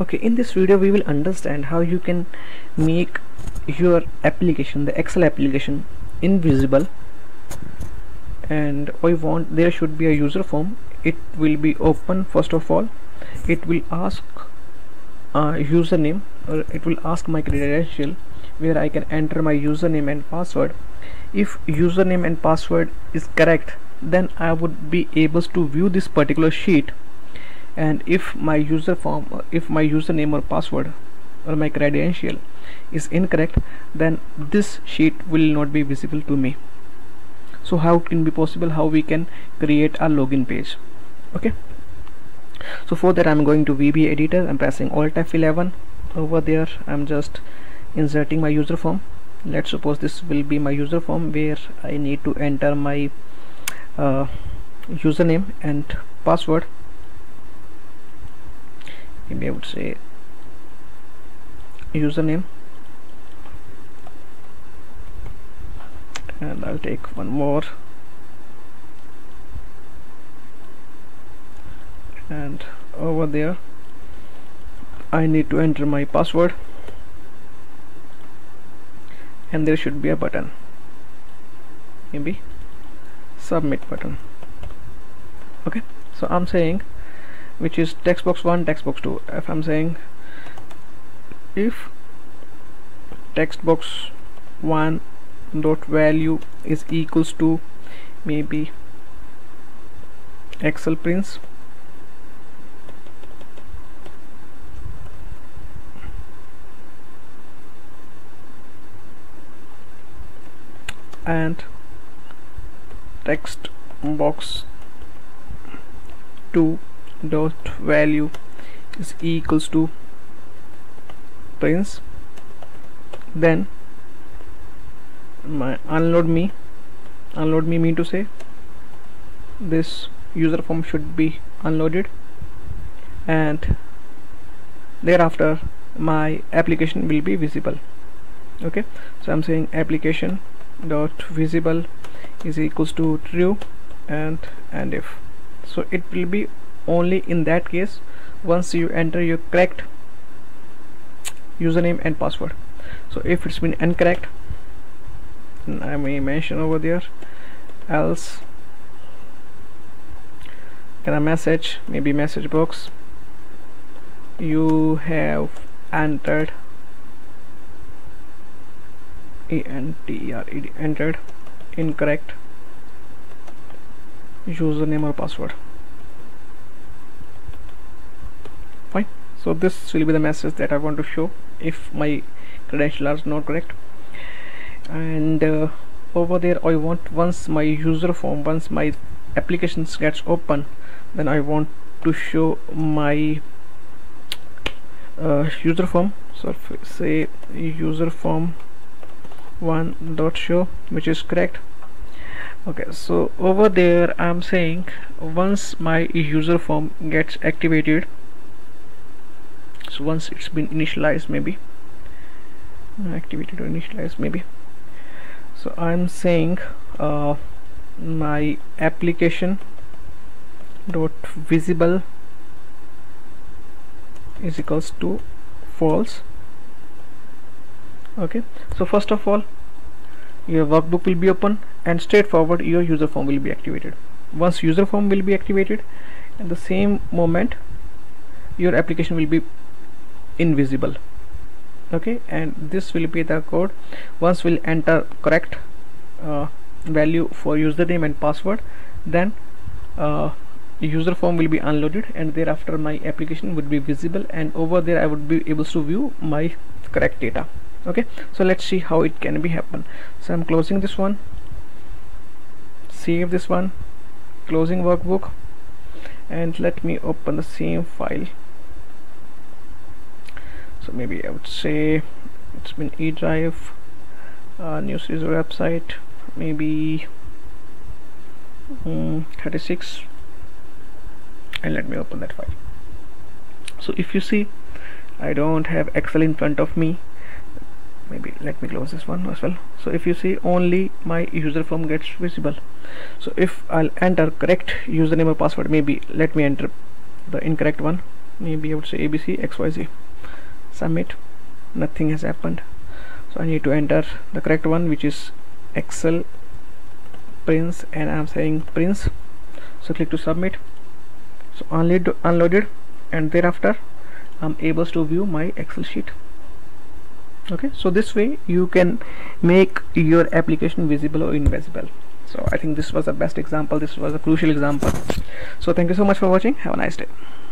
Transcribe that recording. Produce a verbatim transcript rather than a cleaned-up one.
Okay, in this video we will understand how you can make your application, the Excel application, invisible. And I want there should be a user form. It will be open. First of all, it will ask uh, username, or it will ask my credential, where I can enter my username and password. If username and password is correct, then I would be able to view this particular sheet. And if my user form, if my username or password or my credential is incorrect, then this sheet will not be visible to me. So how it can be possible, how we can create a login page. Okay, so for that I'm going to V B Editor. I'm pressing Alt F eleven over there. I'm just inserting my user form. Let's suppose this will be my user form, where I need to enter my uh, username and password. Maybe I would say username, and I'll take one more, and over there I need to enter my password, and there should be a button, maybe submit button. Okay, so I'm saying, which is text box one, text box two. If I'm saying if text box one dot value is equals to maybe ExcelPrince, and text box two dot value is equals to Prince, then my unload me unload me mean to say this user form should be unloaded, and thereafter my application will be visible. Okay, so I'm saying application dot visible is equals to true and and if. So it will be only in that case once you enter your correct username and password. So if it's been incorrect, I may mention over there, else can a message, maybe message box, you have entered E N T E R E D entered incorrect username or password. Fine, so this will be the message that I want to show if my credentials are not correct. And uh, over there I want, once my user form, once my applications gets open, then I want to show my uh, user form. So if say user form one dot show, which is correct. Okay, so over there I'm saying once my user form gets activated, so once it's been initialized, maybe activated or initialized maybe so I'm saying uh, my application dot visible is equals to false. Okay, so first of all your workbook will be open, and straightforward your user form will be activated. Once user form will be activated, at the same moment your application will be invisible. Okay, and this will be the code. Once we'll enter correct uh, value for username and password, then uh, user form will be unloaded, and thereafter my application would be visible, and over there I would be able to view my correct data. Okay, so let's see how it can be happen. So I'm closing this one, save this one, closing workbook, and let me open the same file. So maybe I would say it's been eDrive, uh, new series website, maybe um, thirty-six, and let me open that file. So if you see, I don't have Excel in front of me. Maybe let me close this one as well. So if you see, only my user form gets visible. So if I'll enter correct username or password, maybe let me enter the incorrect one, maybe I would say A B C X Y Z. Submit. Nothing has happened, so I need to enter the correct one, which is Excel Prince, and I'm saying Prince. So click to submit. So unload, unloaded, and thereafter I'm able to view my Excel sheet. Okay, so this way you can make your application visible or invisible. So I think this was the best example. This was a crucial example. So thank you so much for watching. Have a nice day.